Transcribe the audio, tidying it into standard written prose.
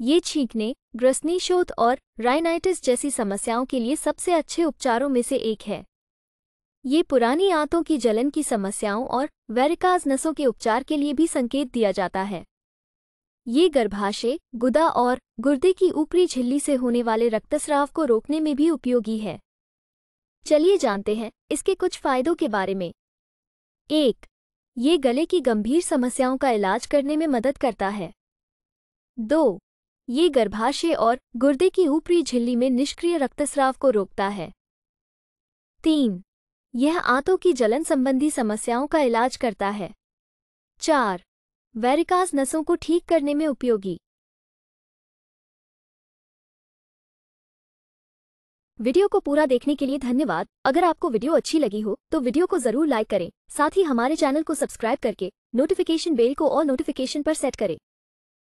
ये छींकने, ग्रसनी शोथ और राइनाइटिस जैसी समस्याओं के लिए सबसे अच्छे उपचारों में से एक है। ये पुरानी आंतों की जलन की समस्याओं और वेरिकाज नसों के उपचार के लिए भी संकेत दिया जाता है। ये गर्भाशय, गुदा और गुर्दे की ऊपरी झिल्ली से होने वाले रक्तस्राव को रोकने में भी उपयोगी है। चलिए जानते हैं इसके कुछ फायदों के बारे में। 1. ये गले की गंभीर समस्याओं का इलाज करने में मदद करता है। 2. ये गर्भाशय और गुर्दे की ऊपरी झिल्ली में निष्क्रिय रक्तस्राव को रोकता है। 3. यह आंतों की जलन संबंधी समस्याओं का इलाज करता है। 4. वेरिकाज नसों को ठीक करने में उपयोगी। वीडियो को पूरा देखने के लिए धन्यवाद। अगर आपको वीडियो अच्छी लगी हो तो वीडियो को जरूर लाइक करें। साथ ही हमारे चैनल को सब्सक्राइब करके नोटिफिकेशन बेल को और नोटिफिकेशन पर सेट करें।